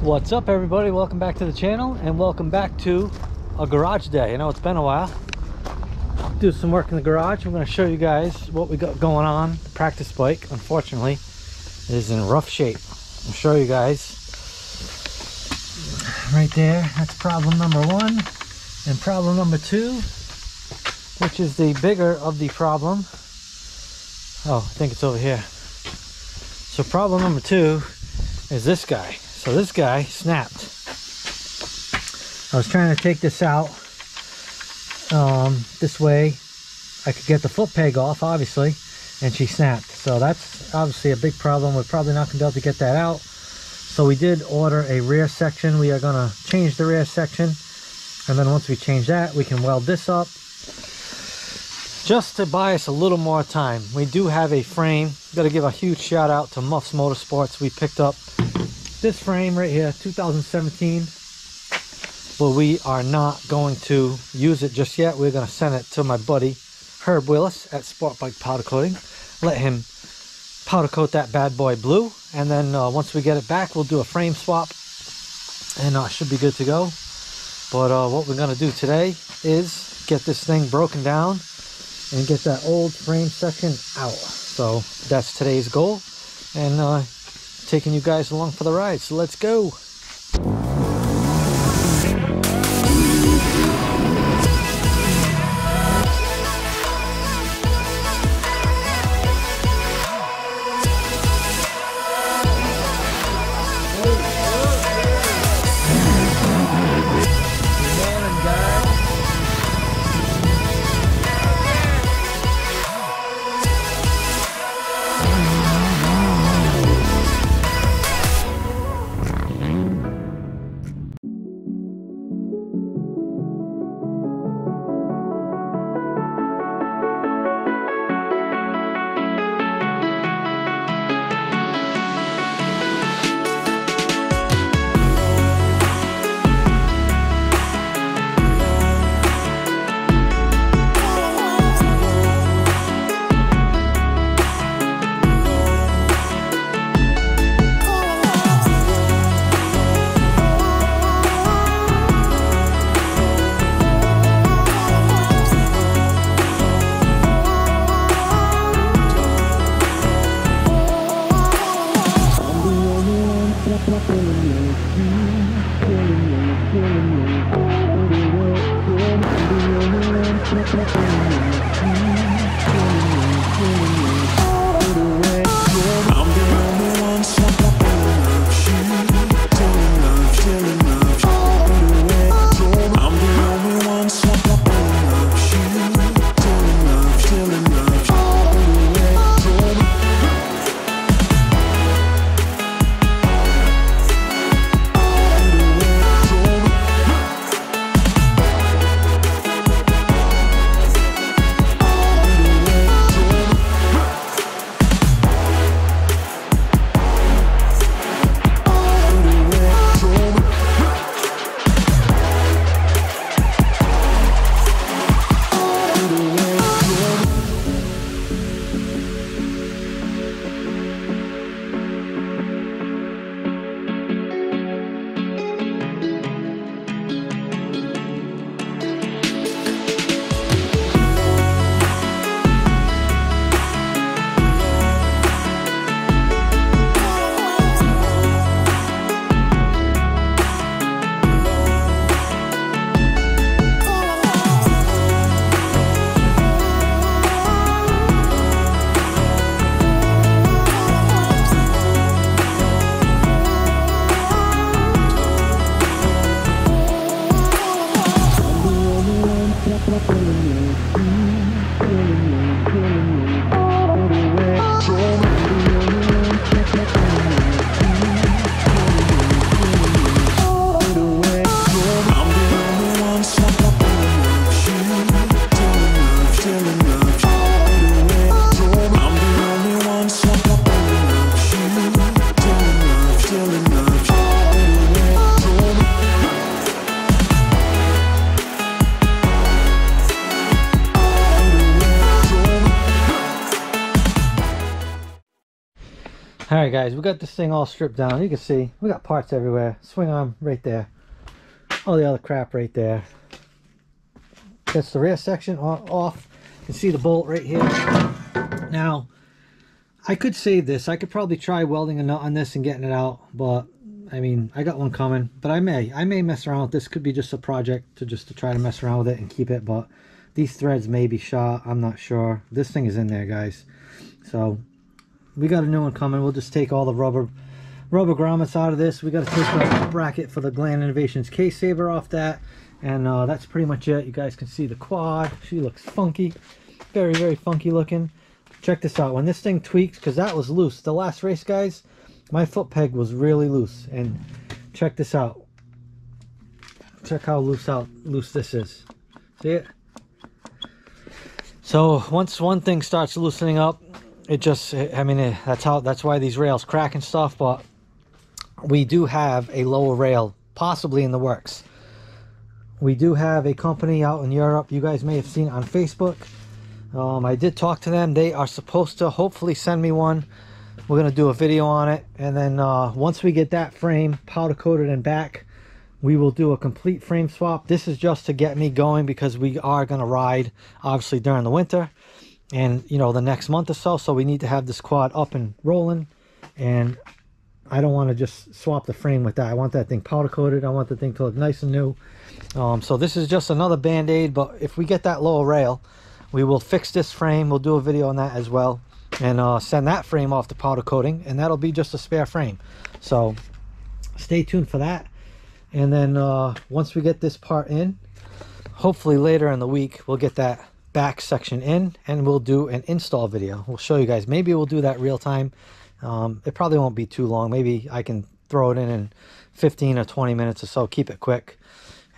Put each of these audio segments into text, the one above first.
What's up, everybody? Welcome back to the channel and welcome back to a garage day. I know it's been a while. Do some work in the garage. I'm going to show you guys what we got going on. The practice bike, unfortunately, is in rough shape. I'll show you guys right there. That's problem number one, and problem number two, which is the bigger of the problem. Oh, I think it's over here. So problem number two is this guy. So this guy snapped. I was trying to take this out this way I could get the foot peg off, obviously, and she snapped. So that's obviously a big problem. We're probably not going to be able to get that out. So we did order a rear section. We are going to change the rear section. And then once we change that, we can weld this up just to buy us a little more time. We do have a frame. Got to give a huge shout out to Muffs Motorsports. We picked up this frame right here, 2017, but we are not going to use it just yet. We're going to send it to my buddy Herb Willis at Sport Bike Powder Coating. Let him powder coat that bad boy blue, and then once we get it back, we'll do a frame swap, and should be good to go. But what we're going to do today is get this thing broken down and get that old frame section out. So that's today's goal, and taking you guys along for the ride, so let's go. All right, guys, we got this thing all stripped down. You can see we got parts everywhere. Swing arm right there, all the other crap right there. That's the rear section off. You can see the bolt right here. Now, I could save this. I could probably try welding a nut on this and getting it out, but I mean, I got one coming. But I may mess around with this. Could be just a project to try to mess around with it and keep it. But these threads may be shot. I'm not sure. This thing is in there, guys. So we got a new one coming. We'll just take all the rubber grommets out of this. We got to take the bracket for the Gland Innovations case saver off that, and that's pretty much it. You guys can see the quad. She looks funky, very, very funky looking. Check this out. When this thing tweaks, because that was loose the last race, guys, my foot peg was really loose, and check this out. Check how loose this is. See it? So once one thing starts loosening up, it just, I mean, that's why these rails crack and stuff. But we do have a lower rail possibly in the works. We do have a company out in Europe. You guys may have seen on Facebook. I did talk to them. They are supposed to hopefully send me one. We're going to do a video on it, and then once we get that frame powder coated and back, we will do a complete frame swap. This is just to get me going, because we are going to ride obviously during the winter, and you know, the next month or so. So we need to have this quad up and rolling, and I don't want to just swap the frame with that. I want that thing powder coated. I want the thing to look nice and new. So this is just another band-aid, but if we get that lower rail, we will fix this frame. We'll do a video on that as well, and send that frame off to powder coating, and that'll be just a spare frame. So stay tuned for that. And then once we get this part in, hopefully later in the week, we'll get that back section in, and we'll do an install video. We'll show you guys. Maybe we'll do that real time. It probably won't be too long. Maybe I can throw it in 15 or 20 minutes or so, keep it quick,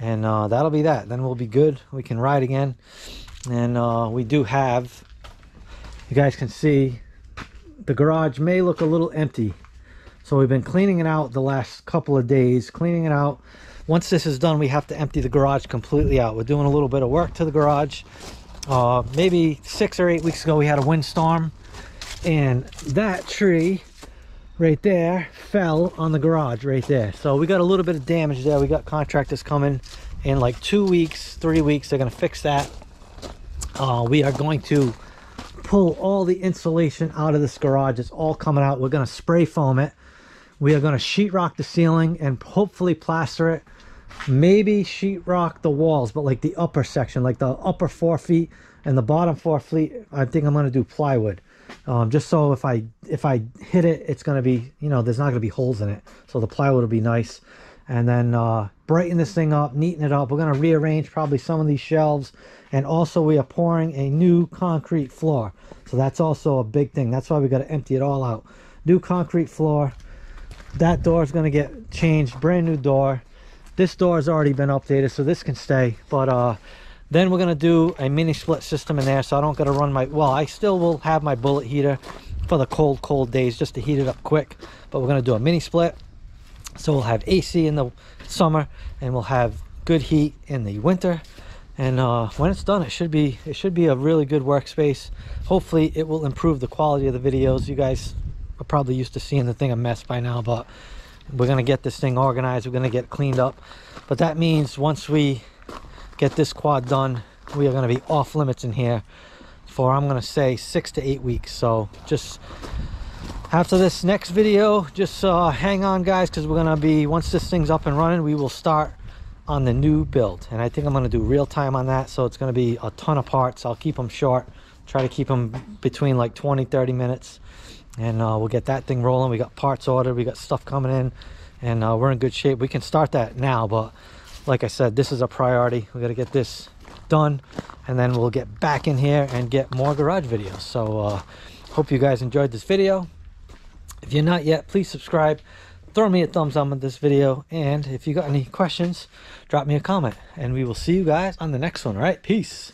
and that'll be that. Then we'll be good. We can ride again. And we do have, you guys can see, the garage may look a little empty, so we've been cleaning it out the last couple of days, cleaning it out. Once this is done, we have to empty the garage completely out. We're doing a little bit of work to the garage. Maybe 6 or 8 weeks ago, we had a windstorm, and that tree right there fell on the garage right there. So we got a little bit of damage there. We got contractors coming in like 2 weeks, 3 weeks. They're going to fix that. We are going to pull all the insulation out of this garage. It's all coming out. We're going to spray foam it. We are going to sheetrock the ceiling and hopefully plaster it. Maybe sheetrock the walls, but like the upper section, like the upper 4 feet and the bottom 4 feet, I think I'm going to do plywood, just so if I hit it, it's going to be, you know, there's not going to be holes in it, so the plywood will be nice. And then brighten this thing up, neaten it up. We're going to rearrange probably some of these shelves, and also we are pouring a new concrete floor, so that's also a big thing. That's why we got to empty it all out. New concrete floor. That door is going to get changed, brand new door. This door has already been updated, so this can stay. But then we're going to do a mini split system in there, so I don't got to run my, well, I still will have my bullet heater for the cold days just to heat it up quick, but we're going to do a mini split, so we'll have AC in the summer, and we'll have good heat in the winter. And when it's done, it should be a really good workspace. Hopefully it will improve the quality of the videos. You guys are probably used to seeing the thing a mess by now, but we're going to get this thing organized. We're going to get it cleaned up. But that means once we get this quad done, we are going to be off limits in here for, I'm going to say, 6 to 8 weeks. So just after this next video, just hang on, guys, because we're going to be, once this thing's up and running, we will start on the new build. And I think I'm going to do real time on that, so it's going to be a ton of parts. I'll keep them short, try to keep them between like 20-30 minutes. And we'll get that thing rolling. We got parts ordered, we got stuff coming in, and we're in good shape. We can start that now, but like I said, this is a priority. We got to get this done, and then we'll get back in here and get more garage videos. So hope you guys enjoyed this video. If you're not yet, please subscribe, throw me a thumbs up on this video, and if you got any questions, drop me a comment, and we will see you guys on the next one. All right, peace.